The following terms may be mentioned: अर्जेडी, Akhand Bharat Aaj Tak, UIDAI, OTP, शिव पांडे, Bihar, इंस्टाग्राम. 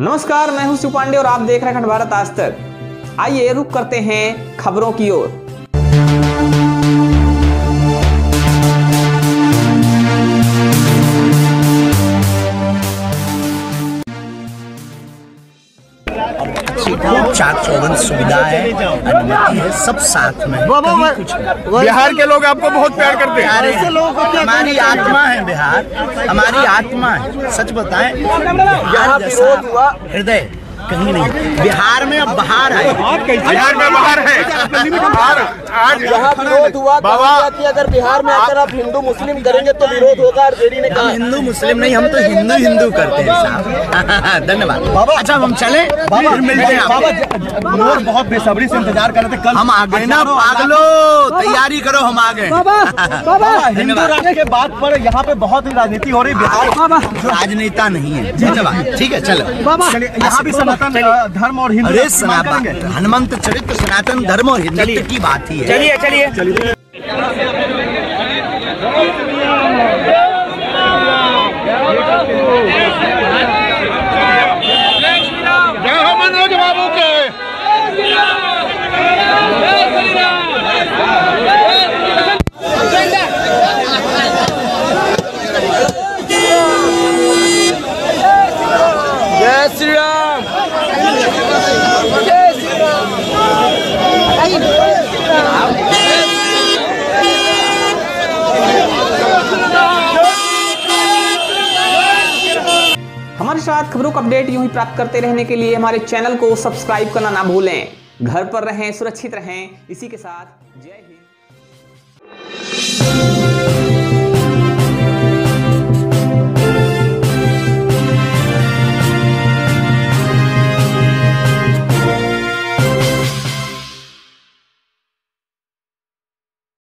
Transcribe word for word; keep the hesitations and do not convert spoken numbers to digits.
नमस्कार, मैं हूं शिव पांडे और आप देख रहे हैं अखंड भारत आज तक। आइए रुक करते हैं खबरों की ओर। चाक चौबंद सुविधा है, अनुमति है, सब साथ में। बिहार के लोग आपको बहुत प्यार करते हैं। हमारी आत्मा है बिहार, हमारी आत्मा है। सच बताएं, यहाँ हृदय कहीं नहीं। बिहार में अब बाहर है, बिहार में बाहर है। आज यहाँ विरोध हुआ बाबा कि अगर बिहार में अगर आप हिंदू मुस्लिम करेंगे तो विरोध होगा। अर्जेडी ने कहा हिंदू मुस्लिम नहीं, हम तो हिंदू हिंदू करते हैं साहब। धन्यवाद बाबा। अच्छा हम चले, फिर मिलते हैं। बाबा लोग बहुत बेसब्री से इंतजार कर रहे थे। कल हम आ गए ना, पागलो तैयारी करो, हम आ गए। हिंदू राष्ट्र के बात पर यहाँ पे बहुत ही राजनीति हो रही। बिहार राजनेता नहीं है। धन्यवाद, ठीक है चलो। यहाँ भी सनातन धर्म और हिंदू, अरे सनातन हनुमंत चरित्र सनातन धर्म और हिंदू की बात ही है। चलिए चलिए हमारे साथ खबरों का अपडेट यूं ही प्राप्त करते रहने के लिए हमारे चैनल को सब्सक्राइब करना ना भूलें। घर पर रहें, सुरक्षित रहें। इसी के साथ जय हिंद।